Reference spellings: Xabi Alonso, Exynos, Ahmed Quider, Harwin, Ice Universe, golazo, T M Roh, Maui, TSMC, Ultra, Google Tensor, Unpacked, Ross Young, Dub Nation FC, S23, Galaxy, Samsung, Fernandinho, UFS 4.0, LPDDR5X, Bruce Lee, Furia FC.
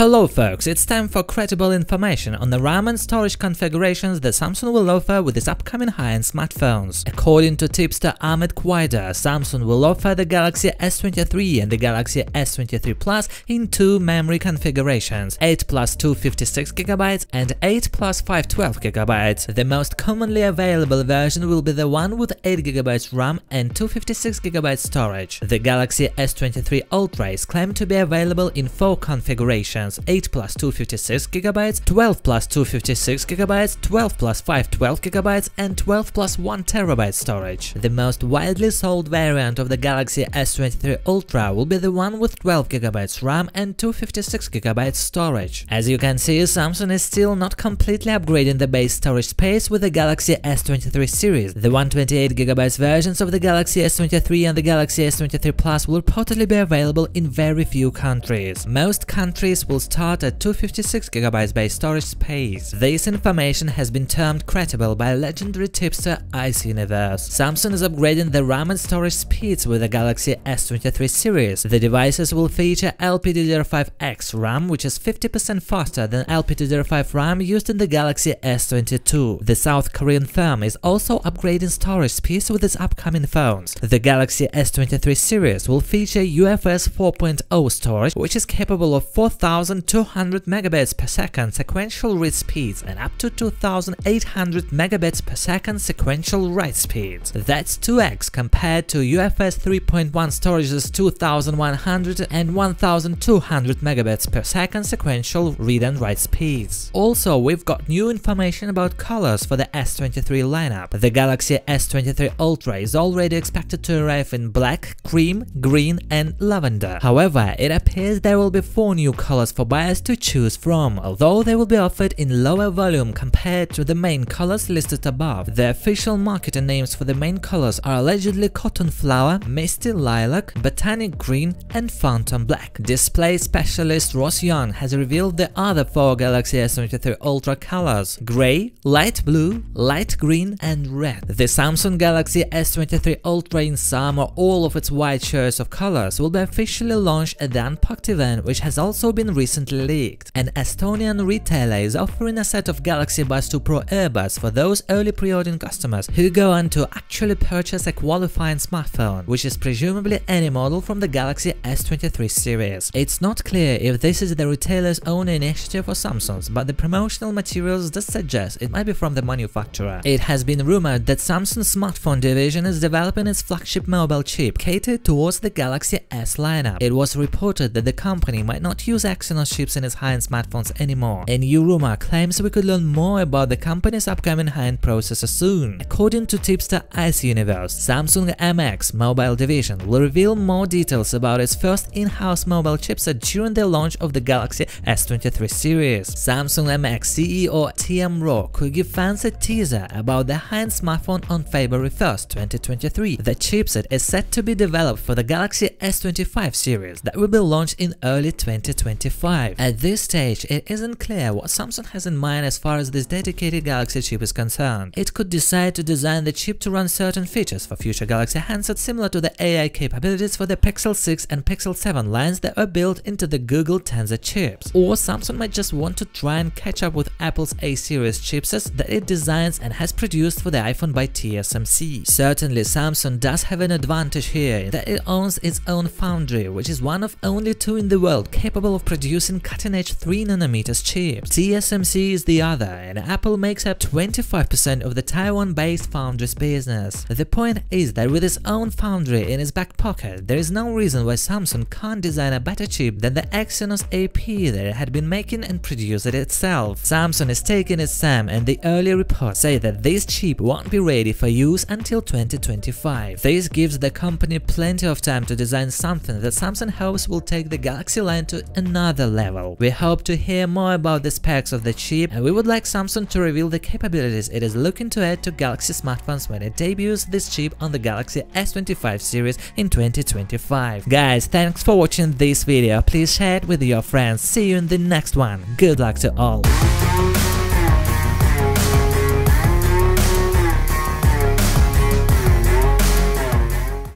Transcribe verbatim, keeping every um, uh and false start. Hello folks, it's time for credible information on the RAM and storage configurations that Samsung will offer with its upcoming high-end smartphones. According to tipster Ahmed Quider, Samsung will offer the Galaxy S twenty-three and the Galaxy S twenty-three Plus in two memory configurations, eight plus two fifty-six gigabytes and eight plus five twelve gigabytes. The most commonly available version will be the one with eight gigabytes RAM and two fifty-six gigabytes storage. The Galaxy S twenty-three Ultra is claimed to be available in four configurations: eight plus two fifty-six gigabytes, twelve plus two fifty-six gigabytes, twelve plus five twelve gigabytes and twelve plus one terabyte storage. The most widely sold variant of the Galaxy S twenty-three Ultra will be the one with twelve gigabytes RAM and two fifty-six gigabytes storage. As you can see, Samsung is still not completely upgrading the base storage space with the Galaxy S twenty-three series. The one twenty-eight gigabyte versions of the Galaxy S twenty-three and the Galaxy S twenty-three Plus will reportedly be available in very few countries. Most countries will start at two fifty-six gigabytes base storage space. This information has been termed credible by legendary tipster Ice Universe. Samsung is upgrading the RAM and storage speeds with the Galaxy S twenty-three series. The devices will feature L P D D R five X RAM, which is fifty percent faster than L P D D R five RAM used in the Galaxy S twenty-two. The South Korean firm is also upgrading storage speeds with its upcoming phones. The Galaxy S twenty-three series will feature U F S four point oh storage, which is capable of four thousand two hundred megabytes per second sequential read speeds and up to two thousand eight hundred megabytes per second sequential write speeds. That's two X compared to U F S three point one storage's two thousand one hundred and one thousand two hundred megabytes per second sequential read and write speeds. Also, we've got new information about colors for the S twenty-three lineup. The Galaxy S twenty-three Ultra is already expected to arrive in black, cream, green and lavender. However, it appears there will be four new colors for buyers to choose from, although they will be offered in lower volume compared to the main colors listed above. The official marketing names for the main colors are allegedly Cotton Flower, Misty Lilac, Botanic Green and Phantom Black. Display specialist Ross Young has revealed the other four Galaxy S twenty-three Ultra colors: grey, light blue, light green and red. The Samsung Galaxy S twenty-three Ultra in some or all of its wide choice of colors will be officially launched at the Unpacked event, which has also been recently leaked. An Estonian retailer is offering a set of Galaxy Buds two Pro earbuds for those early pre-ordering customers who go on to actually purchase a qualifying smartphone, which is presumably any model from the Galaxy S twenty-three series. It's not clear if this is the retailer's own initiative or Samsung's, but the promotional materials does suggest it might be from the manufacturer. It has been rumored that Samsung's smartphone division is developing its flagship mobile chip catered towards the Galaxy S lineup. It was reported that the company might not use Exynos chips in its high-end smartphones anymore. A new rumor claims we could learn more about the company's upcoming high-end processor soon. According to tipster Ice Universe, Samsung M X mobile division will reveal more details about its first in-house mobile chipset during the launch of the Galaxy S twenty-three series. Samsung M X C E O T M Roh could give fans a teaser about the high-end smartphone on February first, twenty twenty-three. The chipset is set to be developed for the Galaxy S twenty-five series that will be launched in early twenty twenty-five. At this stage, it isn't clear what Samsung has in mind as far as this dedicated Galaxy chip is concerned. It could decide to design the chip to run certain features for future Galaxy handsets similar to the A I capabilities for the Pixel six and Pixel seven lines that were built into the Google Tensor chips. Or Samsung might just want to try and catch up with Apple's A-series chipsets that it designs and has produced for the iPhone by T S M C. Certainly, Samsung does have an advantage here that it owns its own foundry, which is one of only two in the world capable of producing cutting-edge three nanometer chips. T S M C is the other, and Apple makes up twenty-five percent of the Taiwan-based foundry's business. The point is that with its own foundry in its back pocket, there is no reason why Samsung can't design a better chip than the Exynos A P that it had been making and produced it itself. Samsung is taking its time, and the early reports say that this chip won't be ready for use until twenty twenty-five. This gives the company plenty of time to design something that Samsung hopes will take the Galaxy line to another level. We hope to hear more about the specs of the chip, and we would like Samsung to reveal the capabilities it is looking to add to Galaxy smartphones when it debuts this chip on the Galaxy S twenty-five series in twenty twenty-five. Guys, thanks for watching this video, please share it with your friends, see you in the next one, good luck to all!